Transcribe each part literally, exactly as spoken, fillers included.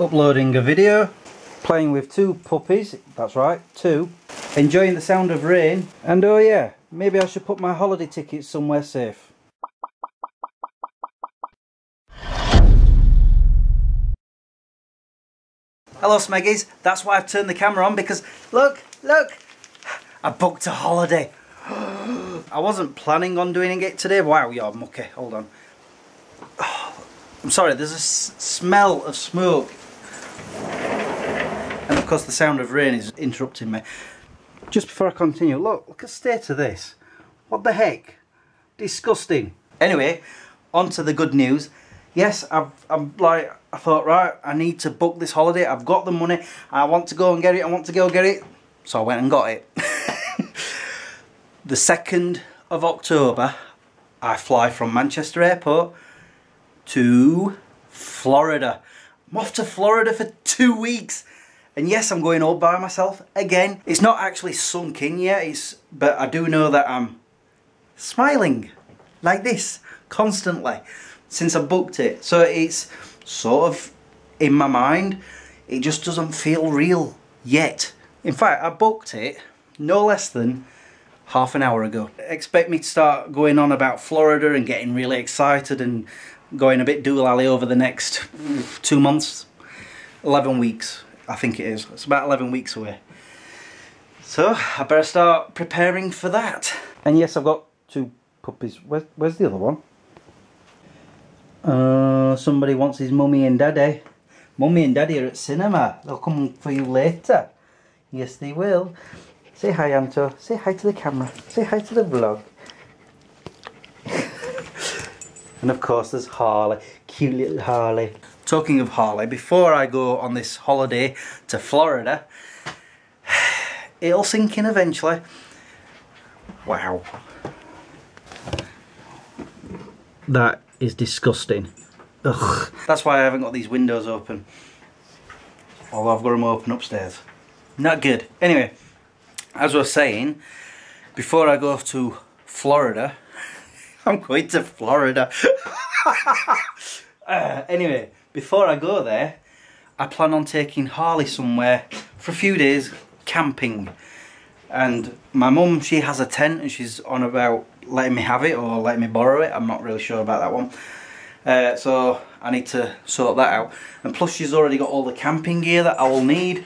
uploading a video, playing with two puppies, that's right, two, enjoying the sound of rain, and oh yeah, maybe I should put my holiday tickets somewhere safe. Hello Smeggies, that's why I've turned the camera on, because look, look, I booked a holiday. I wasn't planning on doing it today. Wow, you're mucky. Hold on. Oh, I'm sorry, there's a s smell of smoke. And of course the sound of rain is interrupting me. Just before I continue, look, look at the state of this. What the heck? Disgusting. Anyway, on to the good news. Yes, I've, I'm like, I thought, right, I need to book this holiday. I've got the money. I want to go and get it. I want to go get it. So I went and got it. The second of October, I fly from Manchester Airport to Florida. I'm off to Florida for two weeks. And yes, I'm going all by myself again. It's not actually sunk in yet, it's, but I do know that I'm smiling like this constantly since I booked it. So it's sort of in my mind. It just doesn't feel real yet. In fact, I booked it no less than half an hour ago. Expect me to start going on about Florida and getting really excited and going a bit doolally over the next two months, eleven weeks, I think it is. It's about eleven weeks away. So I better start preparing for that. And yes, I've got two puppies. Where, where's the other one? Uh, somebody wants his mummy and daddy. Mummy and daddy are at cinema. They'll come for you later. Yes, they will. Say hi, Anto. Say hi to the camera. Say hi to the vlog. And of course there's Harley. Cute little Harley. Talking of Harley, before I go on this holiday to Florida, it'll sink in eventually. Wow. That is disgusting. Ugh. That's why I haven't got these windows open. Although I've got them open upstairs. Not good. Anyway. As I was saying, before I go to Florida, I'm going to Florida. uh, anyway, before I go there, I plan on taking Harley somewhere for a few days camping. And my mum, she has a tent and she's on about letting me have it or letting me borrow it. I'm not really sure about that one. Uh, so I need to sort that out. And plus she's already got all the camping gear that I will need.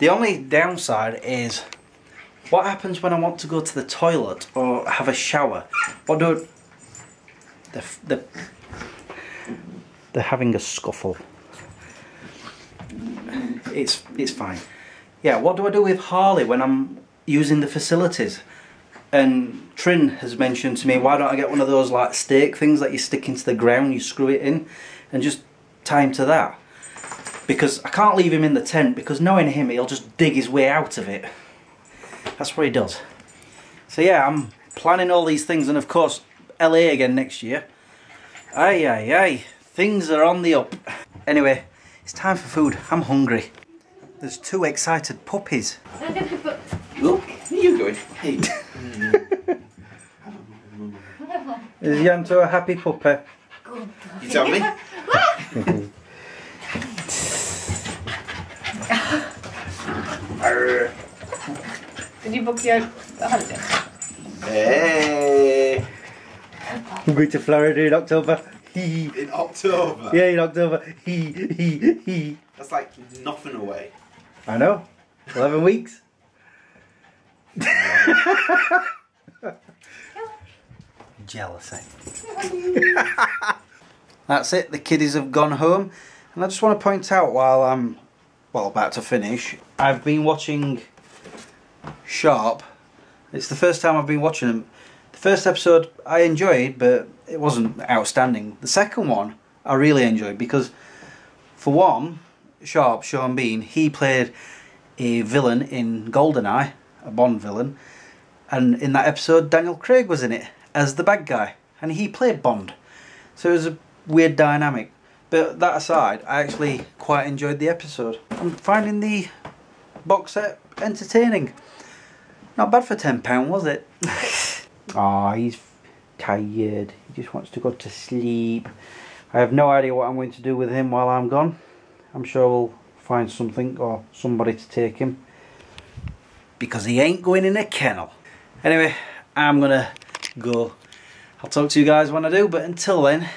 The only downside is, what happens when I want to go to the toilet or have a shower? What do the the they're having a scuffle. It's it's fine. Yeah, what do I do with Harley when I'm using the facilities? And Trin has mentioned to me, why don't I get one of those like stake things that you stick into the ground, you screw it in, and just tie him to that? Because I can't leave him in the tent because knowing him, he'll just dig his way out of it. That's what he does. So yeah, I'm planning all these things and of course L A again next year. Aye, aye, aye. Things are on the up. Anyway, it's time for food. I'm hungry. There's two excited puppies. Look, where are you going? Hey. Is Yanto a happy puppy? You tell me. Did you book your holiday? Hey! I'm going to Florida in October. He. In October? Yeah, in October. He, he, he. That's like nothing away. I know. eleven weeks. Jealousy. That's it. The kiddies have gone home. And I just want to point out while I'm, well, about to finish, I've been watching Sharp. It's the first time I've been watching them. The first episode I enjoyed, but it wasn't outstanding. The second one I really enjoyed because, for one, Sharp, Sean Bean, he played a villain in Goldeneye, a Bond villain, and in that episode Daniel Craig was in it as the bad guy, and he played Bond. So it was a weird dynamic. But that aside, I actually quite enjoyed the episode. I'm finding the box set entertaining. Not bad for ten pounds, was it? Ah, oh, he's tired. He just wants to go to sleep. I have no idea what I'm going to do with him while I'm gone. I'm sure we'll find something or somebody to take him, because he ain't going in a kennel. Anyway, I'm gonna go. I'll talk to you guys when I do, but until then,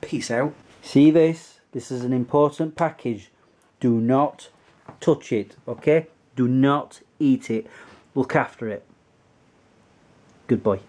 peace out. See this? This is an important package. Do not touch it, okay? Do not eat it. Look after it. Good boy.